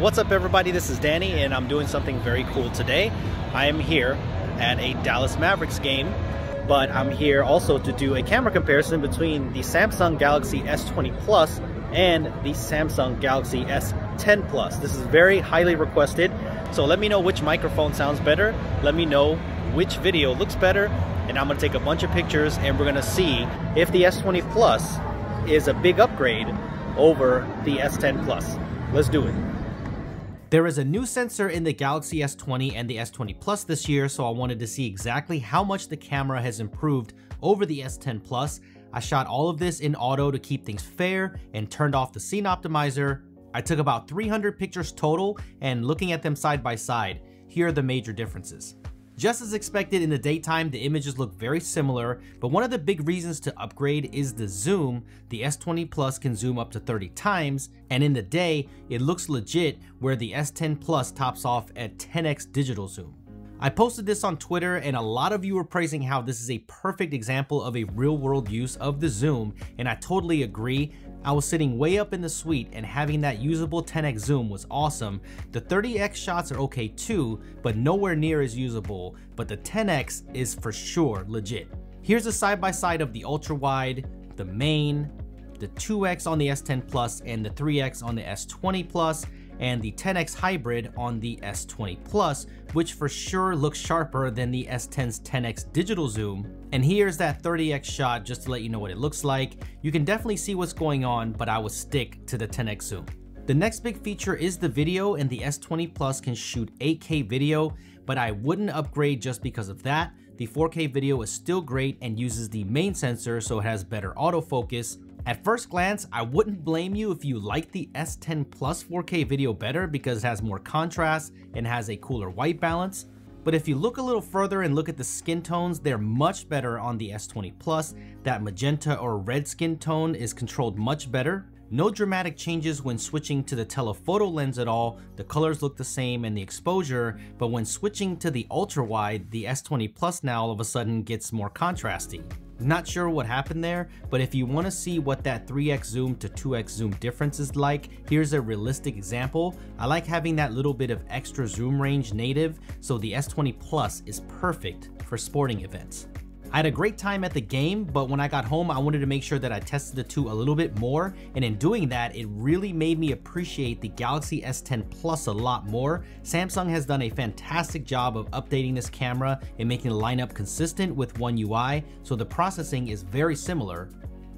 What's up everybody, this is Danny and I'm doing something very cool today. I am here at a Dallas Mavericks game, but I'm here also to do a camera comparison between the Samsung Galaxy S20 Plus and the Samsung Galaxy S10 Plus. This is very highly requested, so let me know which microphone sounds better, let me know which video looks better, and I'm gonna take a bunch of pictures and we're gonna see if the S20 Plus is a big upgrade over the S10 Plus. Let's do it. There is a new sensor in the Galaxy S20 and the S20 Plus this year, so I wanted to see exactly how much the camera has improved over the S10 Plus. I shot all of this in auto to keep things fair and turned off the scene optimizer. I took about 300 pictures total, and looking at them side by side, here are the major differences. Just as expected, in the daytime, the images look very similar, but one of the big reasons to upgrade is the zoom. The S20 Plus can zoom up to 30 times, and in the day, it looks legit, where the S10 Plus tops off at 10x digital zoom. I posted this on Twitter, and a lot of you were praising how this is a perfect example of a real-world use of the zoom, and I totally agree. I was sitting way up in the suite and having that usable 10x zoom was awesome. The 30x shots are okay too, but nowhere near as usable, but the 10x is for sure legit. Here's a side-by-side of the ultra-wide, the main, the 2x on the S10 Plus and the 3x on the S20 Plus, and the 10x hybrid on the S20 Plus, which for sure looks sharper than the S10's 10x digital zoom. And here's that 30x shot just to let you know what it looks like. You can definitely see what's going on, but I would stick to the 10x zoom. The next big feature is the video, and the S20 Plus can shoot 8K video, but I wouldn't upgrade just because of that. The 4K video is still great and uses the main sensor, so it has better autofocus. At first glance, I wouldn't blame you if you like the S10 Plus 4K video better because it has more contrast and has a cooler white balance. But if you look a little further and look at the skin tones, they're much better on the S20 Plus. That magenta or red skin tone is controlled much better. No dramatic changes when switching to the telephoto lens at all. The colors look the same and the exposure, but when switching to the ultra wide, the S20 Plus now all of a sudden gets more contrasty. Not sure what happened there, but if you want to see what that 3x zoom to 2x zoom difference is like, here's a realistic example. I like having that little bit of extra zoom range native, so the S20 Plus is perfect for sporting events. I had a great time at the game, but when I got home, I wanted to make sure that I tested the two a little bit more, and in doing that, it really made me appreciate the Galaxy S10 Plus a lot more. Samsung has done a fantastic job of updating this camera and making the lineup consistent with One UI, so the processing is very similar.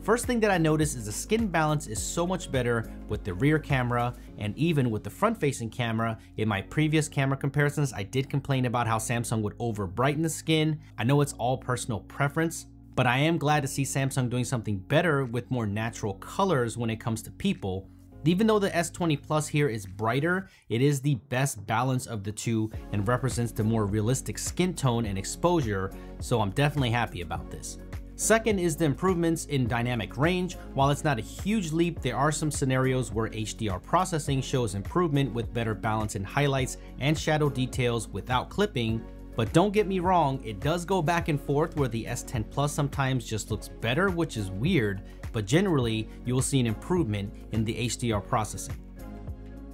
First thing that I noticed is the skin balance is so much better with the rear camera and even with the front-facing camera. In my previous camera comparisons, I did complain about how Samsung would over-brighten the skin. I know it's all personal preference, but I am glad to see Samsung doing something better with more natural colors when it comes to people. Even though the S20 Plus here is brighter, it is the best balance of the two and represents the more realistic skin tone and exposure, so I'm definitely happy about this. Second is the improvements in dynamic range. While it's not a huge leap, there are some scenarios where HDR processing shows improvement with better balance in highlights and shadow details without clipping. But don't get me wrong, it does go back and forth where the S10 Plus sometimes just looks better, which is weird, but generally you'll see an improvement in the HDR processing.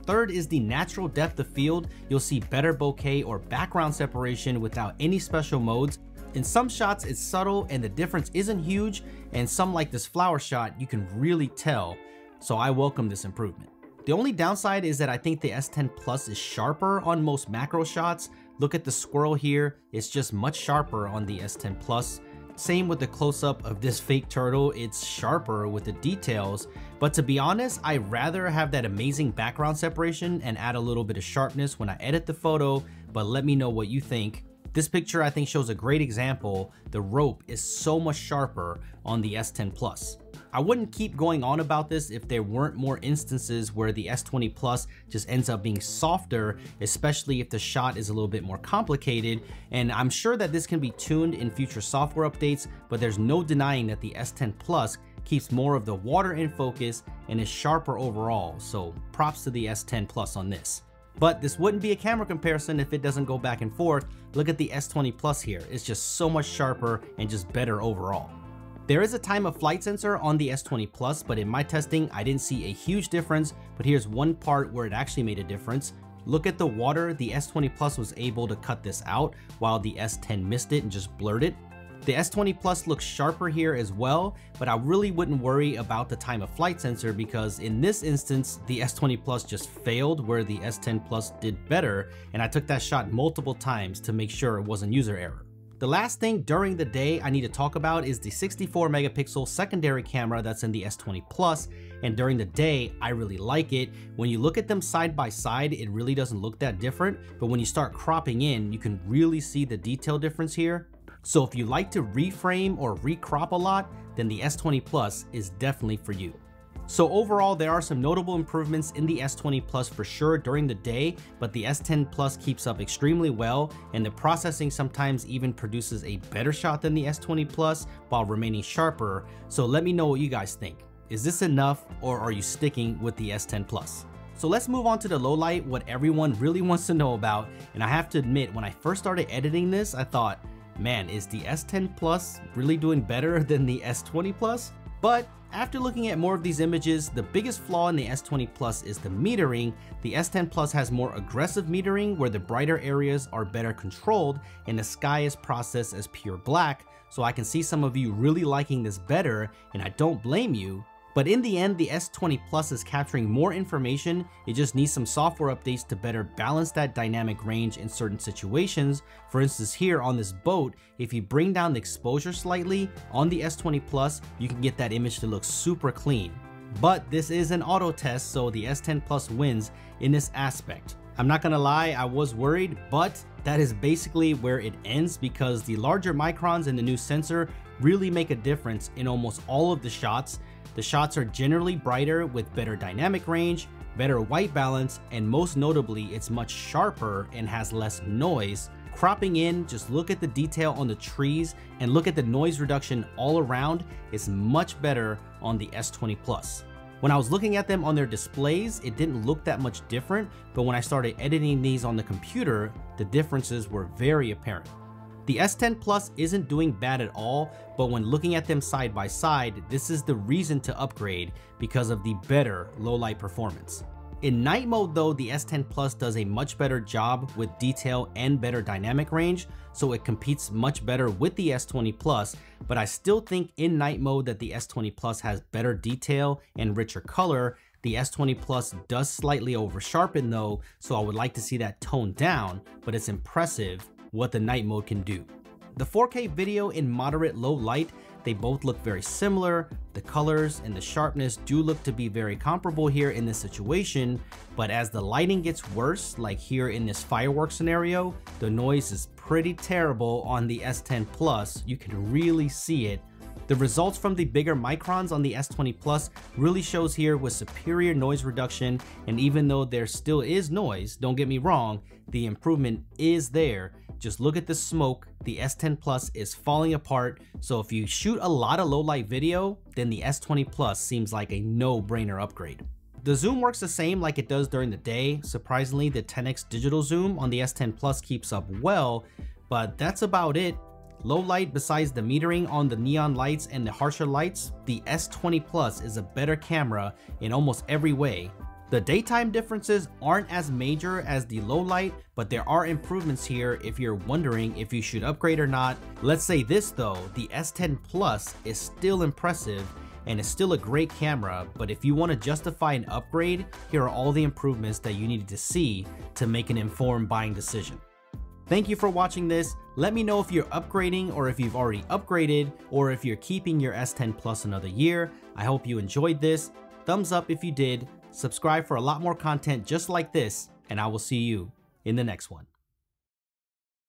Third is the natural depth of field. You'll see better bokeh or background separation without any special modes. In some shots, it's subtle and the difference isn't huge, and some like this flower shot, you can really tell, so I welcome this improvement. The only downside is that I think the S10 Plus is sharper on most macro shots. Look at the swirl here, it's just much sharper on the S10 Plus. Same with the close-up of this fake turtle, it's sharper with the details, but to be honest, I'd rather have that amazing background separation and add a little bit of sharpness when I edit the photo, but let me know what you think. This picture I think shows a great example. The rope is so much sharper on the S10 Plus. I wouldn't keep going on about this if there weren't more instances where the S20 Plus just ends up being softer, especially if the shot is a little bit more complicated. And I'm sure that this can be tuned in future software updates, but there's no denying that the S10 Plus keeps more of the water in focus and is sharper overall. So props to the S10 Plus on this. But this wouldn't be a camera comparison if it doesn't go back and forth. Look at the S20 Plus here. It's just so much sharper and just better overall. There is a time of flight sensor on the S20 Plus, but in my testing, I didn't see a huge difference, but here's one part where it actually made a difference. Look at the water, the S20 Plus was able to cut this out, while the S10 missed it and just blurred it. The S20 Plus looks sharper here as well, but I really wouldn't worry about the time of flight sensor because in this instance, the S20 Plus just failed where the S10 Plus did better, and I took that shot multiple times to make sure it wasn't user error. The last thing during the day I need to talk about is the 64 megapixel secondary camera that's in the S20 Plus, and during the day, I really like it. When you look at them side by side, it really doesn't look that different, but when you start cropping in, you can really see the detail difference here. So if you like to reframe or recrop a lot, then the S20 Plus is definitely for you. So overall, there are some notable improvements in the S20 Plus for sure during the day, but the S10 Plus keeps up extremely well, and the processing sometimes even produces a better shot than the S20 Plus while remaining sharper. So let me know what you guys think. Is this enough, or are you sticking with the S10 Plus? So let's move on to the low light, what everyone really wants to know about. And I have to admit, when I first started editing this, I thought, man, is the S10 Plus really doing better than the S20 Plus? But after looking at more of these images, the biggest flaw in the S20 Plus is the metering. The S10 Plus has more aggressive metering where the brighter areas are better controlled and the sky is processed as pure black. So I can see some of you really liking this better, and I don't blame you. But in the end, the S20 Plus is capturing more information. It just needs some software updates to better balance that dynamic range in certain situations. For instance, here on this boat, if you bring down the exposure slightly on the S20 Plus, you can get that image to look super clean. But this is an auto test, so the S10 Plus wins in this aspect. I'm not gonna lie, I was worried, but that is basically where it ends because the larger microns in the new sensor really make a difference in almost all of the shots. The shots are generally brighter with better dynamic range, better white balance, and most notably, it's much sharper and has less noise. Cropping in, just look at the detail on the trees and look at the noise reduction all around. It's much better on the S20 Plus. When I was looking at them on their displays, it didn't look that much different, but when I started editing these on the computer, the differences were very apparent. The S10 Plus isn't doing bad at all, but when looking at them side by side, this is the reason to upgrade because of the better low light performance. In night mode though, the S10 Plus does a much better job with detail and better dynamic range, so it competes much better with the S20 Plus, but I still think in night mode that the S20 Plus has better detail and richer color. The S20 Plus does slightly over-sharpen though, so I would like to see that toned down, but it's impressive what the night mode can do. The 4K video in moderate low light, they both look very similar. The colors and the sharpness do look to be very comparable here in this situation, but as the lighting gets worse, like here in this fireworks scenario, the noise is pretty terrible on the S10 Plus. You can really see it. The results from the bigger microns on the S20 Plus really shows here with superior noise reduction, and even though there still is noise, don't get me wrong, the improvement is there. Just look at the smoke, the S10 Plus is falling apart, so if you shoot a lot of low light video, then the S20 Plus seems like a no-brainer upgrade. The zoom works the same like it does during the day. Surprisingly, the 10x digital zoom on the S10 Plus keeps up well, but that's about it. Low light, besides the metering on the neon lights and the harsher lights, the S20 Plus is a better camera in almost every way. The daytime differences aren't as major as the low light, but there are improvements here if you're wondering if you should upgrade or not. Let's say this though, the S10 Plus is still impressive and it's still a great camera, but if you want to justify an upgrade, here are all the improvements that you needed to see to make an informed buying decision. Thank you for watching this. Let me know if you're upgrading or if you've already upgraded or if you're keeping your S10 Plus another year. I hope you enjoyed this. Thumbs up if you did. Subscribe for a lot more content just like this, and I will see you in the next one.